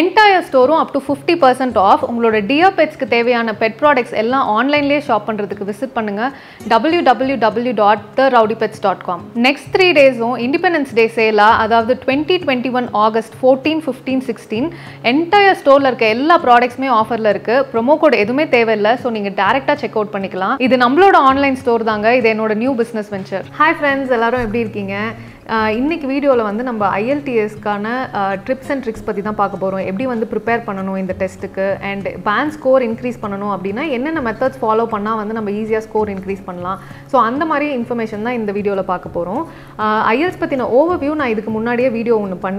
entire store up to 50% off. உங்களோட dear pets க்கு தேவையான pet products எல்லாம் ஆன்லைன்லயே ஷாப் பண்றதுக்கு விசிட் பண்ணுங்க www.therowdypets.com. Next 3 days Independence Day sale அதாவது 2021 August 14, 15, 16 entire storeல இருக்க எல்லா productsமே ஆஃபர்ல இருக்கு. promo code எதுமே தேவையில்லை. சோ நீங்க டைரக்ட்டா check out பண்ணிக்கலாம். இது நம்மளோட ஆன்லைன் ஸ்டோர் தாங்க. இது என்னோட new business venture. Hi friends, எல்லாரும் எப்படி இருக்கீங்க? In this video, we will talk about trips and tricks for IELTS. We will prepare for the test and band score increase. What methods follow, we will easier score increase. So, that information in this video. IELTS overview, I have done a video before.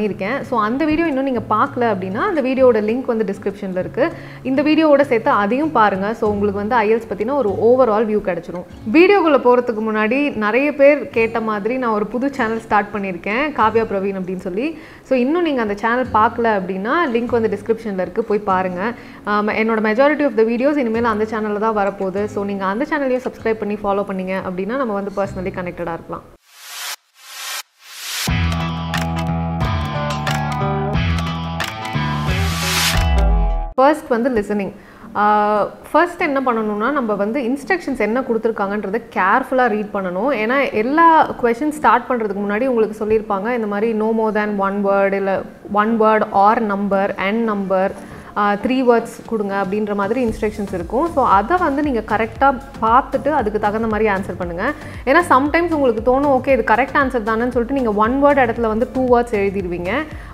So, that video, if you haven't seen the link in the description. This video is also available. So, you will get an overall view. Before the video, I have a channel start பண்ணிருக்கேன் காவியா பிரவீன் அப்படினு சொல்லி so இன்னும் நீங்க அந்த channel பார்க்கல அப்படினா link வந்து descriptionல இருக்கு போய் பாருங்க என்னோட majority of the videos இனிமேல் அந்த சேனல்ல தான் வர போகுது சோ நீங்க அந்த சேனலையும் subscribe பண்ணி follow பண்ணீங்க அப்படினா நம்ம வந்து personally connected ஆ இருக்கலாம் first வந்து listening first என்ன பண்ணனும்னா நம்ம வந்து இன்ஸ்ட்ரக்ஷன்ஸ் என்ன கொடுத்திருக்காங்கன்றதை கேர்ஃபுல்லா ரீட் பண்ணனும் ஏனா எல்லா क्वेश्चन ஸ்டார்ட் பண்றதுக்கு முன்னாடி உங்களுக்கு சொல்லிருப்பாங்க இந்த மாதிரி no more than one word இல்ல one word or number and number 3 words கொடுங்க அப்படின்ற மாதிரி இன்ஸ்ட்ரக்ஷன்ஸ் இருக்கும் சோ அத வந்து நீங்க கரெக்ட்டா பார்த்துட்டு அதுக்கு தகுந்த மாதிரி ஆன்சர் பண்ணுங்க ஏனா சம்டைம்ஸ் உங்களுக்கு தோணும் ஓகே இது கரெக்ட் ஆன்சர் தானேன்னு சொல்லிட்டு நீங்க one word இடத்துல வந்து 2 words எழுதிடுவீங்க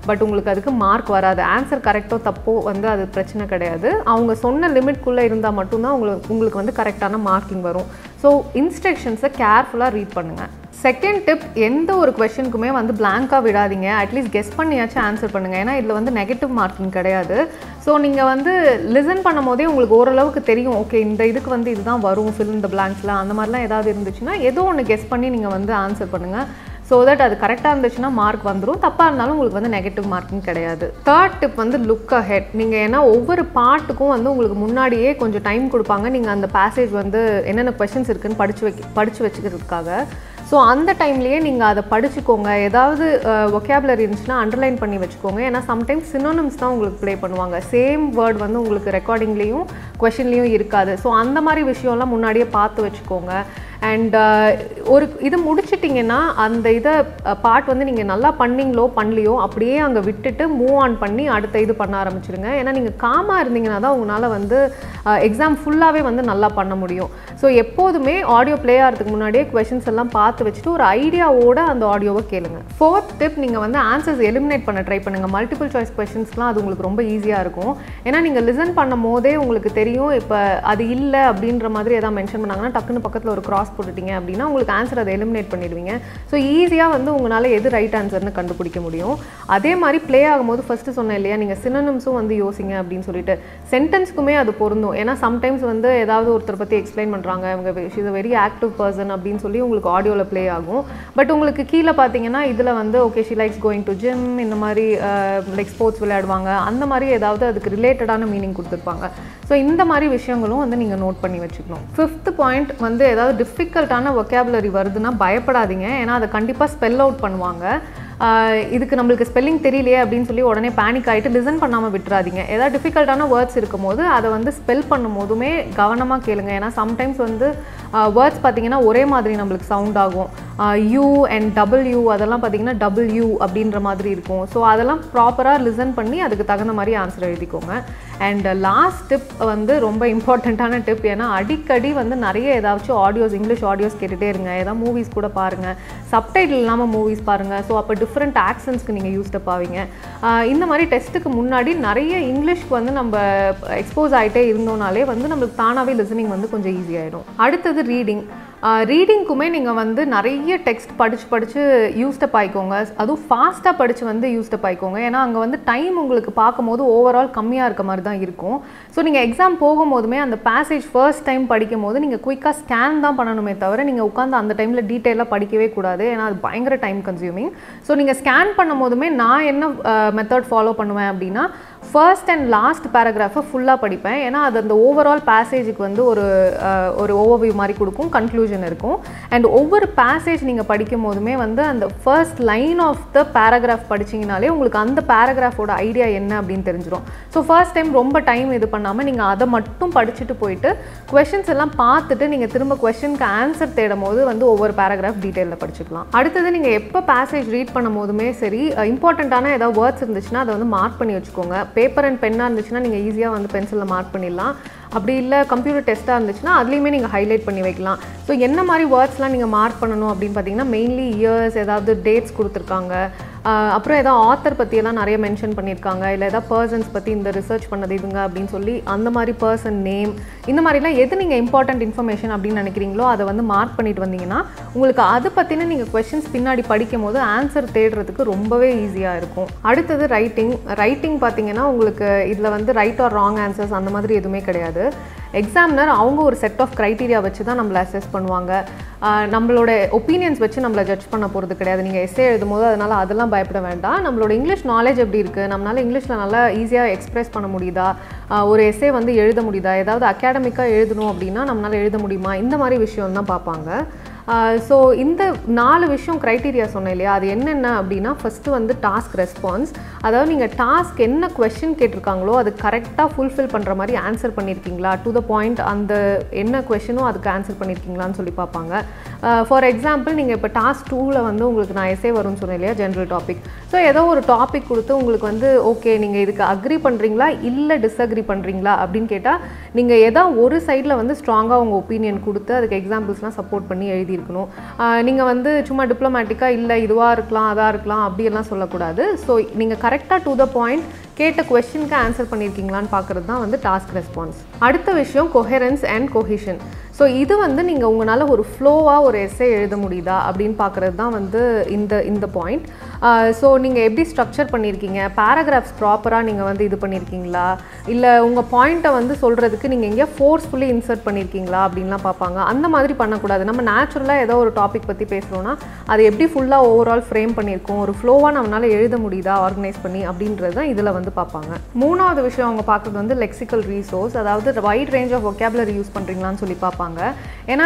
பட் உங்களுக்கு அதுக்கு மார்க் வராது ஆன்சர் கரெக்ட்டோ தப்போ வந்து அது பிரச்சனை கிடையாது அவங்க சொன்ன லிமிட் குள்ள இருந்தா மட்டும் தான் உங்களுக்கு வந்து கரெக்ட்டான மார்க்கிங் வரும் சோ இன்ஸ்ட்ரக்ஷன்ஸை கேர்ஃபுல்லா ரீட் பண்ணுங்க Second tip, எந்த ஒரு क्वेश्चनக்குமே வந்து blank-ஆ விடாதீங்க. At least guess பண்ணியாச்சு ஆன்சர் பண்ணுங்க. ஏனா இதுல வந்து நெகட்டிவ் மார்க்கிங் கிடையாது. சோ நீங்க வந்து லிசன் பண்ணும்போதே உங்களுக்கு ஓரளவுக்கு தெரியும். ஓகே இந்த இதுக்கு வந்து இதுதான் வரும் fill in the blanks-ல அந்த மாதிரிலாம் ஏதாவது இருந்துச்சுனா ஏதோ ஒன்னு guess பண்ணி நீங்க வந்து ஆன்சர் பண்ணுங்க. So that அது கரெக்ட்டா இருந்துச்சுனா மார்க் வந்துரும் தப்பா இருந்தாலும் உங்களுக்கு வந்து நெகட்டிவ் மார்க்கிங் கிடையாது third tip வந்து look ahead நீங்க ஏனா ஒவ்வொரு பார்ட்டுக்கும் வந்து உங்களுக்கு முன்னாடியே கொஞ்சம் டைம் கொடுப்பாங்க நீங்க அந்த பாசேஜ் வந்து என்னென்ன क्वेश्चंस இருக்குன்னு படிச்சு வச்சிக்கிறதுக்காக சோ அந்த டைம்லயே நீங்க அத படிச்சுக்கோங்க ஏதாவது vocabulary இருந்துச்சுனா அண்டர்லைன் பண்ணி வச்சுக்கோங்க ஏனா sometimes synonyms தான் உங்களுக்கு ப்ளே பண்ணுவாங்க same word வந்து உங்களுக்கு ரெக்கார்டிங்லயும் क्वेश्चनலயும் இருக்காது சோ அந்த மாதிரி விஷயம்லாம் முன்னாடியே பார்த்து வச்சுக்கோங்க and ஒரு இது முடிச்சிட்டீங்கன்னா அந்த இத பார்ட் வந்து நீங்க நல்லா பண்ணீங்களோ பண்ணலியோ அப்படியே அங்க விட்டுட்டு மூவ் ஆன் பண்ணி அடுத்து இது பண்ண ஆரம்பிச்சிடுங்க ஏனா நீங்க காமா இருந்தீங்கனா தான் உங்களால வந்து एग्जाम ஃபுல்லாவே வந்து நல்லா பண்ண முடியும் சோ எப்பவுமே ஆடியோ ப்ளே ஆகிறதுக்கு முன்னாடியே क्वेश्चंस எல்லாம் பார்த்து வச்சிட்டு ஒரு ஐடியாவோட அந்த ஆடியோவை கேளுங்க fourth tip நீங்க வந்து ஆன்சர்ஸ் எலிமினேட் பண்ண ட்ரை பண்ணுங்க மல்டிபிள் சாய்ஸ் क्वेश्चंसலாம் அது உங்களுக்கு ரொம்ப ஈஸியா இருக்கும் ஏனா நீங்க லிசன் பண்ணும்போதே உங்களுக்கு தெரியும் இப்ப அது இல்ல அப்படின்ற மாதிரி ஏதா மென்ஷன் பண்ணாங்கன்னா டக்குன்னு பக்கத்துல ஒரு கிராஸ் போட்டுட்டீங்க அப்படினா உங்களுக்கு ஆன்சர் அதை எலிமினேட் பண்ணிடுவீங்க சோ ஈஸியா வந்து உங்களால எது ரைட் ஆன்சர்னு கண்டுபிடிக்க முடியும் அதே மாதிரி ப்ளே ஆகும்போது ஃபர்ஸ்ட் சொன்னேன் இல்லையா நீங்க சினோனிம்ஸும் வந்து யோசிங்க அப்படினு சொல்லிட்டு சென்டென்ஸ்க்குமே அது பொருந்தும் ஏனா சம்டைம்ஸ் வந்து ஏதாவது ஒருத்தர் பத்தி எக்ஸ்பிளைன் பண்றாங்க அவங்க she is a very active person அப்படினு சொல்லி உங்களுக்கு ஆடியோல ப்ளே ஆகும் பட் உங்களுக்கு கீழ பாத்தீங்கன்னா இதுல வந்து okay she likes going to gym இந்த மாதிரி like sports விளையாடுவாங்க அந்த மாதிரி ஏதாவது அதுக்கு ரிலேட்டடான மீனிங் கொடுத்திருப்பாங்க சோ இந்த மாதிரி விஷயங்களும் வந்து நீங்க நோட் பண்ணி வச்சுக்கணும் fifth point வந்து ஏதாவது டிஃபிகல்ட்டான vocabulary வருதுனா பயப்படாதீங்க ஏனா அத கண்டிப்பா ஸ்பெல் அவுட் பண்ணுவாங்க இதுக்கு நமக்கு ஸ்பெல்லிங் தெரியலையே அப்படினு சொல்லி உடனே பானிக் ஆயிட்டு லிசன் பண்ணாம விட்டுறாதீங்க ஏதாவது டிஃபிகல்ட்டான வேர்ட்ஸ் இருக்கும்போது அத வந்து ஸ்பெல் பண்ணும்போதுமே கவனமா கேளுங்க ஏனா sometimes வந்து வேர்ட்ஸ் பாத்தீங்கன்னா ஒரே மாதிரி நமக்கு சவுண்ட் ஆகும் u and w அதெல்லாம் பாத்தீங்கன்னா w அப்படின்ற மாதிரி இருக்கும் சோ அதெல்லாம் ப்ராப்பரா லிசன் பண்ணி அதுக்கு தகுந்த மாதிரி ஆன்சர் எழுதிக்கோங்க and last tip வந்து ரொம்ப இம்பார்ட்டன்ட்டான டிப் ஏனா அடிக்கடி வந்து நிறைய ஏதாவது ஆடியோஸ் இங்கிலீஷ் ஆடியோஸ் கேட்டுட்டே இருங்க ஏதா மூவிஸ் கூட பாருங்க சப்டைட்டில் இல்லாம மூவிஸ் பாருங்க சோ அப்ப different accents க்கு நீங்க யூஸ் பண்ணுவீங்க இந்த மாதிரி டெஸ்ட்க்கு முன்னாடி நிறைய இங்கிலீஷ்க்கு வந்து நம்ம எக்ஸ்போஸ் ஆயிட்டே இருந்தோனாலே வந்து நமக்கு தானாவே லிசனிங் வந்து கொஞ்சம் ஈஸி ஆயிடும் அடுத்து ரீடிங் ரீடிங்க்குமே நீங்கள் வந்து நிறைய டெக்ஸ்ட் படிச்சு யூஸ்டப் ஆகிக்கோங்க அதுவும் ஃபாஸ்ட்டாக படித்து வந்து யூஸ்டப் ஆகிக்கோங்க ஏன்னா அங்கே வந்து டைம் உங்களுக்கு பார்க்கும்போது ஓவரால் கம்மியாக இருக்க மாதிரி தான் இருக்கும் ஸோ நீங்கள் எக்ஸாம் போகும்போதுமே அந்த பேசேஜ் ஃபர்ஸ்ட் டைம் படிக்கும் போது நீங்கள் குயிக்காக ஸ்கேன் தான் பண்ணணுமே தவிர நீங்கள் உட்காந்து அந்த டைமில் டீட்டெயிலாக படிக்கவே கூடாது ஏன்னா அது பயங்கர டைம் கன்சியூமிங் ஸோ நீங்கள் ஸ்கேன் பண்ணும் போதுமே நான் என்ன மெத்தட் ஃபாலோ பண்ணுவேன் அப்படின்னா ஃபர்ஸ்ட் அண்ட் லாஸ்ட் பேராகிராஃபை ஃபுல்லாக படிப்பேன் ஏன்னா அது அந்த ஓவரால் பேசேஜுக்கு வந்து ஒரு ஓவர்வியூ மாதிரி கொடுக்கும் conclusion conclusion and over passage neenga padikumbodhume vanda and the first line of the paragraph padichinginaale ungalku and the paragraph oda idea enna appdin therinjirum so first time romba time edu pannama neenga adha mattum padichittu poittu questions ella paathittu neenga thirumba question ku answer thedumbodhu vanda over paragraph detail la padichikalam adutha neenga eppa passage read pannumbodhume seri important ana edha words irundhuchna adha vanda mark panni vechukonga paper and pen ah irundhuchna neenga easy ah vanda pencil la mark pannidalam அப்படி இல்ல computer டெஸ்டா இருந்துச்சுனா அதுலயுமே நீங்க highlight பண்ணி வைக்கலாம் so என்ன மாதிரி வேர்ட்ஸ்லாம் நீங்க மார்க் பண்ணனும் அப்படினு பாத்தீங்கன்னா மெயின்லி இயர்ஸ் ஏதாவது டேட்ஸ் கொடுத்திருக்காங்க அப்புறம் ஏதா ஆத்தர் பத்தி எல்லாம் நிறைய மென்ஷன் பண்ணிருக்காங்க இல்ல ஏதா पर्सनஸ் பத்தி இந்த ரிசர்ச் பண்ணது இதுங்க அப்படினு சொல்லி அந்த மாதிரி पर्सन நேம் இந்த மாதிரி எல்லாம் எது நீங்க இம்பார்ட்டன்ட் இன்ஃபர்மேஷன் அப்படி நினைக்கிறீங்களோ அத வந்து மார்க் பண்ணிட்டு வந்தீங்கன்னா உங்களுக்கு அது பத்தின நீங்க क्वेश्चंस பின்னாடி படிக்கும்போது ஆன்சர் தேடுறதுக்கு ரொம்பவே ஈஸியா இருக்கும் அடுத்து ரைட்டிங் பாத்தீங்கன்னா உங்களுக்கு இதுல வந்து ரைட் ஆர் ராங் ஆன்சர்ஸ் அந்த மாதிரி எதுமே கிடையாது எக்ஸாமினர் அவங்க ஒரு செட் ஆஃப் கிரைட்டீரியா வச்சு தான் நம்மள அசஸ் பண்ணுவாங்க நம்மளோட ஒபினியன்ஸ் வச்சு நம்மள ஜட்ஜ் பண்ண போறது கிடையாது நீங்க எஸ்ஏ எழுதும்போது அதனால அதெல்லாம் பயப்பட வேண்டாம் நம்மளோட இங்கிலீஷ் knowledge எப்படி இருக்கு நம்மனால இங்கிலீஷ்ல நல்லா ஈஸியா எக்ஸ்பிரஸ் பண்ண முடியுதா ஒரு எஸ்ஏ வந்து எழுத முடியுதா ஏதாவது அகாடமிக்கா எழுதணும் அப்படினா நம்மனால எழுத முடியுமா இந்த மாதிரி விஷயம் தான் பாப்பாங்க so இந்த நாலு விஷயம் criteria சொன்னேலையா அது என்னென்ன அப்படினா first வந்து task response அதாவது நீங்க task என்ன question கேட்டிருக்காங்களோ அது கரெக்ட்டா fulfill பண்ற மாதிரி ஆன்சர் பண்ணிருக்கீங்களா to the point அந்த என்ன questionோ அதுக்கு ஆன்சர் பண்ணிருக்கீங்களான்னு சொல்லி பாப்பாங்க for example நீங்க இப்ப task 2 ல வந்து உங்களுக்கு நான் essay வரும்னு சொன்னேலையா general topic so ஏதோ ஒரு டாபிக் கொடுத்து உங்களுக்கு வந்து okay நீங்க இதுக்கு agree பண்றீங்களா இல்ல disagree பண்றீங்களா அப்படிን கேட்டா நீங்க ஏதா ஒரு சைடுல வந்து ஸ்ட்ராங்கா உங்க ஒபினியன் கொடுத்து அதுக்கு எக்ஸாம்பிள்ஸ்லாம் சப்போர்ட் பண்ணி இருக்கணும் நீங்க வந்து சும்மா டிப்ளமேட்டிக்கா இல்ல இதுவா இருக்கலாம் அதா இருக்கலாம் அப்படி எல்லாம் சொல்ல கூடாது சோ நீங்க கரெக்ட்டா டு தி பாயிண்ட் கேட்ட क्वेश्चनக்கு ஆன்சர் பண்ணிருக்கீங்களான்னு பார்க்கிறது தான் வந்து டாஸ்க் ரெஸ்பான்ஸ் அடுத்த விஷயம் கோஹெரன்ஸ் அண்ட் கோஹெஷன் சோ இது வந்து நீங்க உங்களால ஒரு ஃப்ளோவா ஒரு எஸ்ஸே எழுத முடியுதா அப்படினு பார்க்கிறது தான் வந்து இந்த பாயிண்ட் சோ நீங்க எப்படி ஸ்ட்ரக்சர் பண்ணிருக்கீங்க பாராகிராஃப்ஸ் ப்ராப்பரா நீங்க வந்து இது பண்ணிருக்கீங்களா இல்ல உங்க பாயிண்ட வந்து சொல்றதுக்கு நீங்க எங்க ஃபோர்ஸ்ஃபுல்லி இன்சர்ட் பண்ணிருக்கீங்களா அப்படிலாம் பாப்பாங்க அந்த மாதிரி பண்ண கூடாது நம்ம நேச்சுரலா ஏதோ ஒரு டாபிக் பத்தி பேசுறோம்னா அது எப்படி ஃபுல்லா ஓவரால் ஃப்ரேம் பண்ணிருக்கோம் ஒரு ஃப்ளோவா நம்மால எழுத முடியுதா ஆர்கனைஸ் பண்ணி அப்படின்றது தான் இதுல வந்து பாப்பாங்க மூணாவது விஷயம் அவங்க பார்க்கிறது வந்து லெக்சிக்கல் ரிசோர்ஸ் அதாவது wide range of vocabulary use பண்றீங்களான்னு சொல்லி பாப்பாங்க ஏனா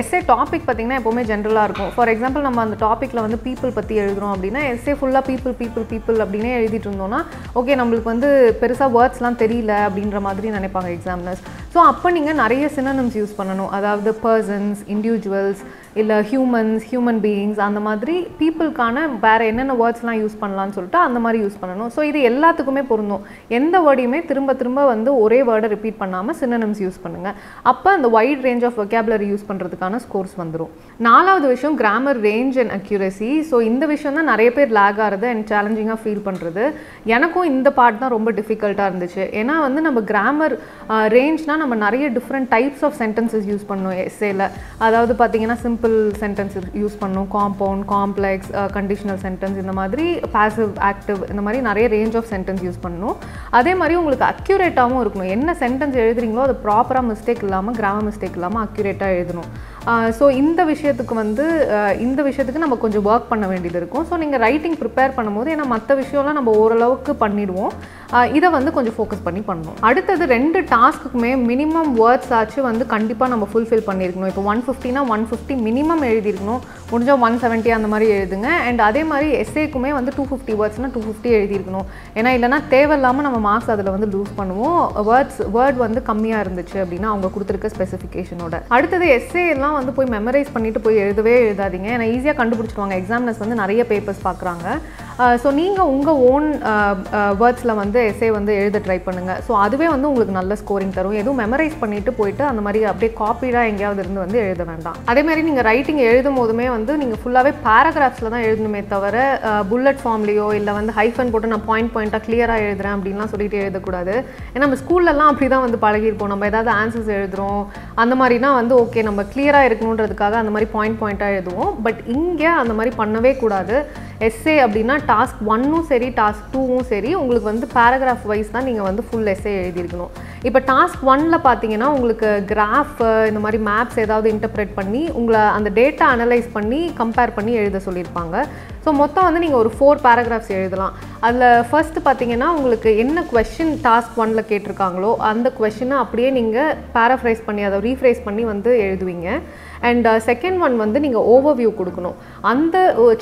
எஸ்ஏ டாபிக் பாத்தீங்கன்னா எப்பவுமே ஜெனரலா இருக்கும் ஃபார் எக்ஸாம்பிள் நம்ம அந்த டாபிக்ல வந்து people பத்தி எழுதுறோம் அப்படினா எஸ்ஏ ஃபுல்லா people people people அப்படினே எழுதிட்டு இருந்தோம்னா ஓகே நமக்கு வந்து பெருசா வேர்ட்ஸ்லாம் தெரியல அப்படிங்கற மாதிரி நினைப்பாங்க எக்ஸாமினர்ஸ் சோ அப்ப நீங்க நிறைய சினோனிம்ஸ் யூஸ் பண்ணனும் அதாவது persons individuals இல்ல humans human beings அந்த மாதிரி people கான வேற என்னென்ன வேர்ட்ஸ்லாம் யூஸ் பண்ணலாம்னு சொல்லிட்டு அந்த மாதிரி யூஸ் பண்ணனும் சோ இது எல்லாத்துக்குமே பொருந்தும் எந்த வேர்டியுமே திரும்ப திரும்ப வந்து ஒரே வேர்டை ரிப்பீட் பண்ணாம சினோனிம்ஸ் யூஸ் பண்ணுங்க அப்ப அந்த wide range of vocabulary use பண்றதுக்கான ஸ்கோர்ஸ் வந்துரும் நாலாவது விஷயம் grammar range and accuracy so இந்த விஷயம் தான் நிறைய பேர் லாக் ஆறது அண்ட் சேலஞ்சிங்கா ஃபீல் பண்றது எனக்கும் இந்த பார்ட் தான் ரொம்ப டிஃபிகல்ட்டா இருந்துச்சு ஏனா வந்து நம்ம கிராமர் ரேஞ்ச்னா நம்ம நிறைய different types of sentences use பண்ணோம் எஸ்ஏல அதாவது பாத்தீங்கன்னா சிம்பிள் சென்டென்ஸ் யூஸ் பண்ணோம் காம்பவுண்ட் காம்ப்ளெக்ஸ் கண்டிஷனல் சென்டென்ஸ் இந்த மாதிரி பாசிவ் ஆக்டிவ் இந்த மாதிரி நிறைய ரேஞ்ச் ஆஃப் சென்டென்ஸ் யூஸ் பண்ணோம் அதே மாதிரி உங்களுக்கு அக்யூரேட்டாகவும் இருக்கணும் என்ன சென்டென்ஸ் எழுதுறீங்களோ அது ப்ராப்பராக மிஸ்டேக் இல்லாமல் கிராமர் மிஸ்டேக் இல்லாமல் அக்யூரேட்டாக எழுதணும் ஸோ இந்த விஷயத்துக்கு நம்ம கொஞ்சம் ஒர்க் பண்ண வேண்டியது இருக்கும் ஸோ நீங்கள் ரைட்டிங் ப்ரிப்பேர் பண்ணும்போது ஏன்னா மற்ற விஷயம்லாம் நம்ம ஓரளவுக்கு பண்ணிடுவோம் இதை வந்து கொஞ்சம் ஃபோக்கஸ் பண்ணி பண்ணணும் அடுத்தது ரெண்டு டாஸ்க்குமே மினிமம் வேர்ட்ஸ் ஆச்சு வந்து கண்டிப்பாக நம்ம ஃபுல்ஃபில் பண்ணியிருக்கணும் இப்போ 150னா 150 மினிமம் எழுதியிருக்கணும் முடிஞ்சால் 170 அந்த மாதிரி எழுதுங்க அண்ட் அதே மாதிரி எஸ்ஏக்குமே வந்து 250 வேர்ட்ஸ்னா 250 எழுதியிருக்கணும் ஏன்னா இல்லைனா தேவையில்லாமல் நம்ம மார்க்ஸ் அதில் வந்து லூஸ் பண்ணுவோம் வேர்ட் வந்து கம்மியாக இருந்துச்சு அப்படின்னா அவங்க கொடுத்துருக்க ஸ்பெசிஃபிகேஷனோட அடுத்தது எஸ்ஏ எல்லாம் வந்து போய் மெமரைஸ் பண்ணிட்டு போய் எழுதாதீங்க ஏன்னா ஈஸியாக கண்டுபிடிச்சிடுவாங்க எக்ஸாமினர்ஸ் வந்து நிறைய பேப்பர்ஸ் பார்க்குறாங்க ஸோ நீங்கள் உங்கள் ஓன் வேர்ட்ஸில் வந்து எஸ்ஏ வந்து எழுத ட்ரை பண்ணுங்கள் ஸோ அதுவே வந்து உங்களுக்கு நல்ல ஸ்கோரிங் தரும் எதுவும் மெமரைஸ் பண்ணிட்டு போயிட்டு அந்த மாதிரி அப்படியே காப்பீடாக எங்கேயாவது இருந்து வந்து எழுத வேண்டாம் அதேமாதிரி நீங்கள் ரைட்டிங் எழுதும் போதுமே வந்து நீங்கள் ஃபுல்லாகவே பேராகிராஃப்ஸில் தான் எழுதணுமே தவிர புல்லட் ஃபார்ம்லேயோ இல்லை வந்து ஹைஃபன் போட்டு நான் பாயிண்ட் பாயிண்ட்டாக கிளியராக எழுதுறேன் அப்படின்லாம் சொல்லிட்டு எழுதக்கூடாது ஏன்னா நம்ம ஸ்கூல்லலாம் அப்படி தான் வந்து பழகிருப்போம் நம்ம ஏதாவது ஆன்சர்ஸ் எழுதுகிறோம் அந்த மாதிரினா வந்து ஓகே நம்ம கிளியராக இருக்கணுன்றதுக்காக அந்த மாதிரி பாயிண்ட் பாயிண்ட்டாக எழுதுவோம் பட் இங்கே அந்த மாதிரி பண்ணவே கூடாது எஸ்ஏ அப்படின்னா டாஸ்க் 1ம் சரி டாஸ்க் 2ம் சரி உங்களுக்கு வந்து பேராகிராஃப் வைஸ் தான் நீங்கள் வந்து ஃபுல் எஸ்ஸே எழுதியிருக்கணும் இப்போ டாஸ்க் 1ல பார்த்தீங்கன்னா உங்களுக்கு கிராஃப் இந்த மாதிரி மேப்ஸ் ஏதாவது இன்டர்பிரேட் பண்ணி உங்களை அந்த டேட்டா அனலைஸ் பண்ணி கம்பேர் பண்ணி எழுத சொல்லியிருப்பாங்க So மொத்தம் வந்து நீங்க ஒரு 4 paragraphs எழுதலாம். அதுல first பாத்தீங்கன்னா உங்களுக்கு என்ன question task 1 ல கேட்டிருக்காங்களோ அந்த question-ஐ அப்படியே நீங்க paraphrase பண்ணி அத rephrase பண்ணி வந்து எழுதுவீங்க. And second one வந்து நீங்க overview கொடுக்கணும். அந்த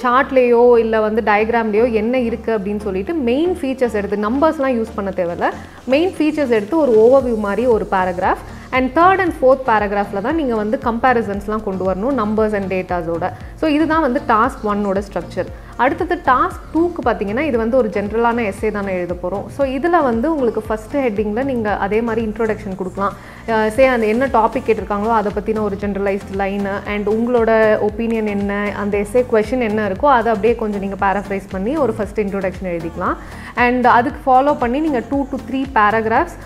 chartலயோ இல்ல வந்து diagramலயோ என்ன இருக்கு அப்படினு சொல்லிட்டு main features எடுத்து numbersலாம் யூஸ் பண்ண தேவையில்ல. Main features எடுத்து ஒரு overview மாதிரி ஒரு paragraph and third and fourth paragraph la dhaan neenga vandu comparisons la kondu varano numbers and data oda so idu dhaan vandu task 1 oda structure adutha task 2 ku pathina idu vandu or general ana essay dhaan ezhudaporom so idula vandu ungalku first heading la neenga adhe mari introduction kudukalam say and enna topic ketirukangalo adha pathina or generalized line and ungaloda opinion enna and essay question enna iruko adha apdiye konja neenga paraphrase panni or first introduction ezhudikalam and adukku follow panni neenga 2 to 3 paragraphs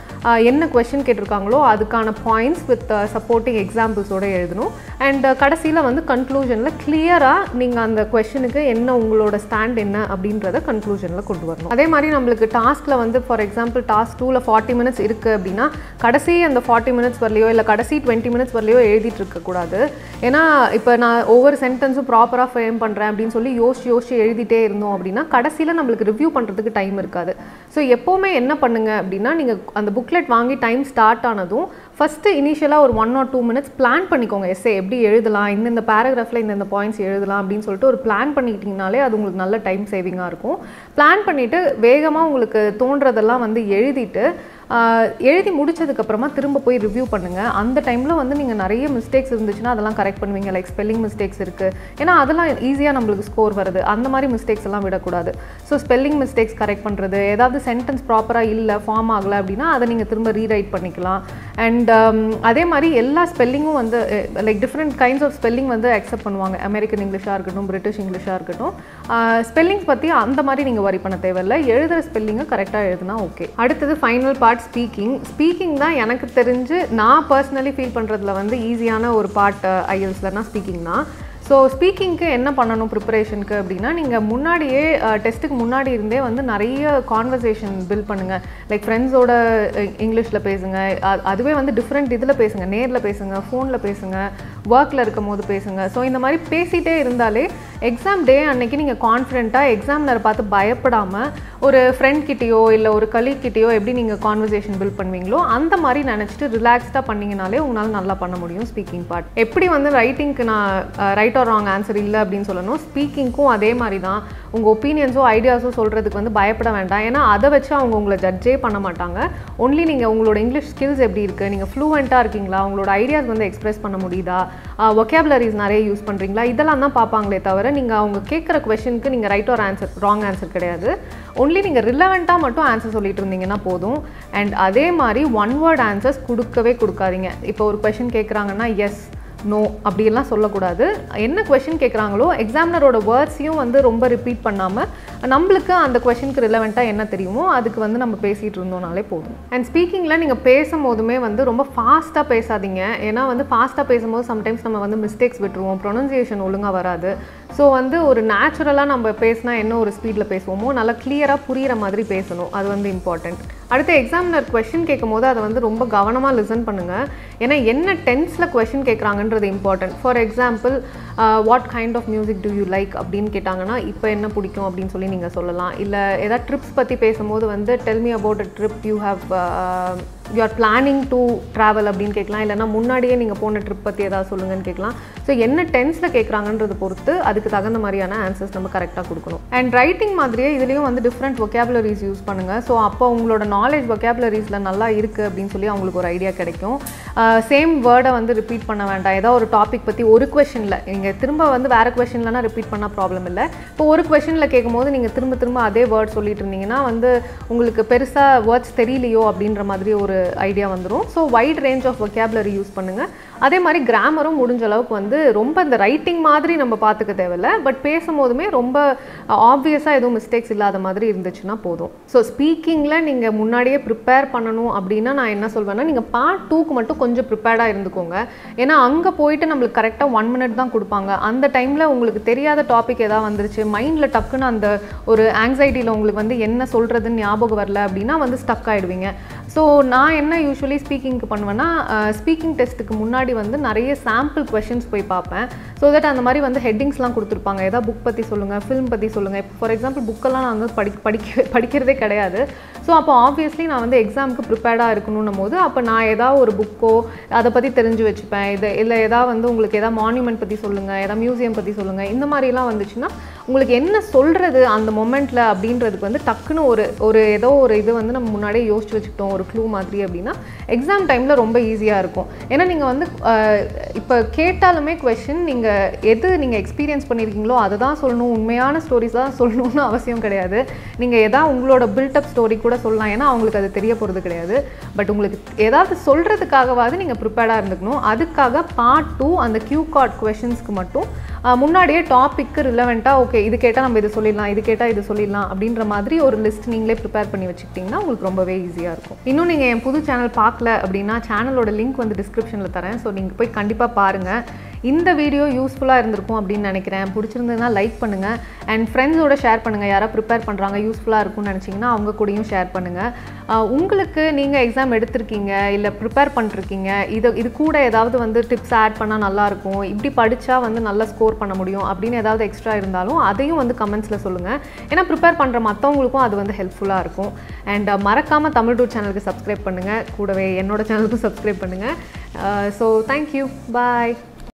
enna question ketirukangalo adukana points with supporting examples oda ezhudano and kadasila vandu conclusion la clear ah neenga and question ku enna ungaloda stand enna abindradha conclusion la kondu varano adhe mari namukku task la vandu for example task 2 la 40 minutes irukku abina kadasi and 40 minutes varliyo illa kadasi 20 minutes varliyo ezhudit irukka koodadu ena ipo na over sentence proper ah frame pandren abdin solli yoshi ezhudite irundom abina kadasila namukku review pandradhukku time irukadu so epovume enna pannunga abina neenga and booklet vaangi time start aanadum first initially or 1 or 2 minutes plan பண்ணிக்கோங்க essay எப்படி எழுதலாம் இந்த paragraphல இந்த points எழுதலாம் அப்படினு சொல்லிட்டு ஒரு plan பண்ணிட்டீங்கனாலே அது உங்களுக்கு நல்ல time saving ஆ இருக்கும் plan பண்ணிட்டு வேகமா உங்களுக்கு தோன்றதெல்லாம் வந்து எழுதிட்டு எழுதி முடிச்சதுக்கு அப்புறமா திரும்ப போய் ரிவ்யூ பண்ணுங்க அந்த டைம்ல வந்து நீங்க நிறைய மிஸ்டேக்ஸ் இருந்துச்சுனா அதெல்லாம் கரெக்ட் பண்ணுவீங்க லைக் ஸ்பெல்லிங் மிஸ்டேக்ஸ் இருக்கு ஏனா அதெல்லாம் ஈஸியா நமக்கு ஸ்கோர் வருது அந்த மாதிரி மிஸ்டேக்ஸ் எல்லாம் விட கூடாது சோ ஸ்பெல்லிங் மிஸ்டேக்ஸ் கரெக்ட் பண்றது ஏதாவது சென்டென்ஸ் ப்ராப்பரா இல்ல ஃபார்ம் ஆகல அப்படினா அத நீங்க திரும்ப ரீரைட் பண்ணிக்கலாம் and அதே மாதிரி எல்லா ஸ்பெல்லிங்கும் வந்து like different kinds of spelling வந்து அக்செப்ட் பண்ணுவாங்க அமெரிக்கன் இங்கிலீஷா இருக்கட்டும் பிரிட்டிஷ் இங்கிலீஷா இருக்கட்டும் ஸ்பெல்லிங் பத்தி அந்த மாதிரி நீங்க worry பண்ண தேவையில்லை எழுதுற ஸ்பெல்லிங்க கரெக்ட்டா எழுதுனா ஓகே அடுத்து ஃபைனல் பார்ட் speaking தான் எனக்கு தெரிஞ்சு நான் personally feel பண்றதுல வந்து ஈஸியான ஒரு பார்ட் IELTSலனா speaking தான் ஸோ ஸ்பீக்கிங்க்கு என்ன பண்ணணும் ப்ரிப்பரேஷனுக்கு அப்படின்னா நீங்கள் முன்னாடியே டெஸ்ட்டுக்கு முன்னாடி இருந்தே வந்து நிறைய கான்வர்சேஷன் பில்ட் பண்ணுங்கள் லைக் ஃப்ரெண்ட்ஸோட இங்கிலீஷில் பேசுங்க அதுவே வந்து டிஃப்ரெண்ட் இதில் பேசுங்கள் நேரில் பேசுங்கள் ஃபோனில் பேசுங்கள் ஒர்க்கில் இருக்கும் போது பேசுங்கள் ஸோ இந்த மாதிரி பேசிகிட்டே இருந்தாலே எக்ஸாம் டே அன்றைக்கி நீங்கள் கான்ஃபிடென்ட்டாக எக்ஸாமில் பார்த்து பயப்படாமல் ஒரு ஃப்ரெண்ட் கிட்டேயோ இல்லை ஒரு கலீக் கிட்டேயோ எப்படி நீங்கள் கான்வர்சேஷன் பில்ட் பண்ணுவீங்களோ அந்த மாதிரி நினச்சிட்டு ரிலாக்ஸ்டாக பண்ணிங்கனாலே உங்களால் நல்லா பண்ண முடியும் ஸ்பீக்கிங் பார்ட் எப்படி வந்து ரைட்டிங்க்கு நான் or wrong answer இல்ல அப்படினு சொல்லணும் ஸ்பீக்கிங்க்கும் அதே மாதிரி தான் உங்க ஒபினியன்ஸோ ஐடியாஸோ சொல்றதுக்கு வந்து பயப்பட வேண்டாம் ஏனா அத வச்சு அவங்க உங்களை ஜட்ஜே பண்ண மாட்டாங்க only நீங்க உங்களோட இங்கிலீஷ் ஸ்கில்ஸ் எப்படி இருக்கு நீங்க ஃப்ளூவென்ட்டா இருக்கீங்களா உங்களோட ஐடியாஸ் வந்து எக்ஸ்பிரஸ் பண்ண முடியுதா vocabularies நிறைய யூஸ் பண்றீங்களா இதெல்லாம் தான் பாப்பாங்களே தவிர நீங்க அவங்க கேக்குற क्वेश्चनக்கு நீங்க right or answer wrong answer கிடையாது only நீங்க ரிலெவென்ட்டா மட்டும் ஆன்சர் சொல்லிட்டு இருந்தீங்கன்னா போதும் and அதே மாதிரி ஒன் வேர்ட் ஆன்சர்ஸ் கொடுக்கவே கொடுக்காதீங்க இப்போ ஒரு क्वेश्चन கேக்குறாங்கன்னா yes நோ அப்படி எல்லாம் சொல்ல கூடாது என்ன क्वेश्चन கேக்குறாங்களோ எக்ஸாமினரோட வேர்ட்ஸையும் வந்து ரொம்ப ரிப்பீட் பண்ணாம நமக்கு அந்த क्वेश्चनக்கு ரிலெவென்ட்டா என்ன தெரியுமோ அதுக்கு வந்து நம்ம பேசிட்டு இருந்தோம்னாலே போதும் and ஸ்பீக்கிங்ல நீங்க பேசும்போதுமே வந்து ரொம்ப ஃபாஸ்டா பேசாதீங்க ஏனா வந்து ஃபாஸ்டா பேசும்போது சம்டைம்ஸ் நம்ம வந்து மிஸ்டேக்ஸ் விட்டுருவோம் ப்ரொனன்சியேஷன் ஒழுங்கா வராது ஸோ வந்து ஒரு நேச்சுரலாக நம்ம பேசினா என்ன ஒரு ஸ்பீடில் பேசுவோமோ நல்லா கிளியராக புரிகிற மாதிரி பேசணும் அது வந்து இம்பார்ட்டண்ட் அடுத்த எக்ஸாமினர் கொஷின் கேட்கும்போது அதை வந்து ரொம்ப கவனமாக லிசன் பண்ணுங்கள் ஏன்னா என்ன டென்ஸில் கொஷின் கேட்குறாங்கன்றது important for example what kind of music do you like அப்படின்னு கேட்டாங்கன்னா இப்போ என்ன பிடிக்கும் அப்படின்னு சொல்லி நீங்கள் சொல்லலாம் இல்லை ஏதாவது ட்ரிப்ஸ் பற்றி பேசும்போது வந்து tell me about a trip you are planning to travel அப்படினு கேட்கலாம் இல்லனா முன்னாடியே நீங்க போன ட்ரிப் பத்தி ஏதாவது சொல்லுங்கன்னு கேட்கலாம் சோ என்ன டென்ஸ்ல கேக்குறாங்கன்றது பொறுத்து அதுக்கு தகுந்த மாதிரியான ஆன்சர்ஸ் நம்ம கரெக்ட்டா கொடுக்கணும் and ரைட்டிங் மாதிரியே இதுலயும் வந்து டிஃபரண்ட் vocabularies யூஸ் பண்ணுங்க சோ அப்ப உங்களோட knowledge vocabulariesல நல்லா இருக்கு அப்படினு சொல்லி உங்களுக்கு ஒரு ஐடியா கிடைக்கும் சேம் வேர்டை வந்து ரிப்பீட் பண்ண வேண்டாம் ஏதாவது ஒரு டாபிக் பத்தி ஒரு क्वेश्चनல நீங்க திரும்ப வந்து வேற क्वेश्चनலனா ரிப்பீட் பண்ணா ப்ராப்ளம் இல்ல இப்போ ஒரு क्वेश्चनல கேக்கும்போது நீங்க திரும்ப அதே வேர்ட் சொல்லிட்டு இருந்தீங்கன்னா வந்து உங்களுக்கு பெருசா வேர்ட்ஸ் தெரியலையோ அப்படின்ற மாதிரி ஒரு ஐடியா வந்துரும் so wide range of vocabulary use பண்ணுங்க அதே மாதிரி கிராமரும் முடிஞ்ச அளவுக்கு வந்து ரொம்ப அந்த ரைட்டிங் மாதிரி நம்ம பாத்துக்க தேவையில்ல பட் பேசும்போதுமே ரொம்ப ஆப்வியஸா எதுவும் மிஸ்டேக்ஸ் இல்லாத மாதிரி இருந்துச்சுனா போதும் சோ ஸ்பீக்கிங்ல நீங்க முன்னாடியே ப்ரிப்பேர் பண்ணனும் அப்படினா நான் என்ன சொல்வேன்னா நீங்க பார்ட் 2 க்கு மட்டும் கொஞ்சம் ப்ரிப்பேர்டா இருந்துக்கோங்க ஏனா அங்க போய்ட்டு நமக்கு கரெக்ட்டா 1 மினிட் தான் கொடுப்பாங்க அந்த டைம்ல உங்களுக்கு தெரியாத டாபிக் ஏதாவது வந்துருச்சு மைண்ட்ல டக்குன்னு அந்த ஒரு ஆங்ஸைட்டில உங்களுக்கு வந்து என்ன சொல்றதுன்னு ஞாபகம் வரல அப்படினா வந்து ஸ்டக் ஆயிடுவீங்க So, I usually speaking speaking test ku munnadi vandu nariya sample questions poi paapen so that andha mari vandu headings la kuduthirupanga edha book pathi solunga film pathi solunga for example book la naanga padikirade kedaiyadu so appo obviously na vandu exam ku prepared a irukanumbodu appo na edha oru book ko adha pathi therinju vechupen illa edha vandu ungalku edha monument pathi solunga edha museum pathi solunga indha mari la vanduchina ungalku enna solradhu andha moment la abindradhukku vandu takknu oru edho oru idu vandu nam munadi yosichu vechitom oru clue மாதிரி அப்படினா exam டைம்ல ரொம்ப ஈஸியா இருக்கும். ஏனா நீங்க வந்து இப்ப கேட்டாலுமே क्वेश्चन நீங்க எது நீங்க எக்ஸ்பீரியன்ஸ் பண்ணிருக்கீங்களோ அத தான் சொல்லணும். உண்மையான ஸ்டோரிஸ் தான் சொல்லணும்னு அவசியம் கிடையாது. நீங்க ஏதா உங்களோட பில்ட் அப் ஸ்டோரி கூட சொல்லலாம். ஏனா உங்களுக்கு அது தெரிய போறது கிடையாது. பட் உங்களுக்கு ஏதாவது சொல்றதுக்காகவாவது நீங்க பிரிபேர்டா இருந்துக்கணும். அதுக்காக பார்ட் 2 அந்த Q card क्वेश्चंसக்கு மட்டும் முன்னாடியே டாபிக் ரிலெவெண்டா ஓகே இது கேட்டா நம்ம இது சொல்லிடலாம் இது கேட்டா இது சொல்லிடலாம் அப்படின்ற மாதிரி ஒரு லிஸ்ட் நீங்களே பிரிபேர் பண்ணி வச்சிட்டீங்கன்னா உங்களுக்கு ரொம்பவே ஈஸியா இருக்கும். இன்னும் நீங்க என் புது சேனல் பார்க்கல அப்படினா சேனலோட லிங்க் வந்து டிஸ்கிரிப்ஷன்ல தரேன். சோ நீங்க போய் கண்டிப்பா பாருங்க. இந்த வீடியோ யூஸ்ஃபுல்லா இருந்திருக்கும் அப்படினு நினைக்கிறேன். பிடிச்சிருந்ததா லைக் பண்ணுங்க and friends ஓட ஷேர் பண்ணுங்க. யாரா பிரிபேர் பண்றாங்க யூஸ்ஃபுல்லா இருக்கும்னு நினைச்சீங்கன்னா அவங்க கூடயும் ஷேர் பண்ணுங்க. உங்களுக்கு நீங்க எக்ஸாம் எடுத்துக்கிங்க இல்ல பிரிபேர் பண்ணிருக்கீங்க இது கூட ஏதாவது வந்து டிப்ஸ் ஆட் பண்ணா நல்லா இருக்கும். இப்படி படிச்சா வந்து நல்ல ஸ்கோர் பண்ண முடியும் அப்படினு ஏதாவது எக்ஸ்ட்ரா இருந்தாலும் அதையும் வந்து கமெண்ட்ஸ்ல சொல்லுங்க. ஏனா பிரிபேர் பண்ற மத்தவங்களுக்கும் அது வந்து ஹெல்ப்ஃபுல்லா இருக்கும். and மறக்காம தமிழ் டூர் சேனலுக்கு சப்ஸ்கிரைப் பண்ணுங்க. கூடவே என்னோட சேனலுக்கு சப்ஸ்கிரைப் பண்ணுங்க. So thank you. Bye.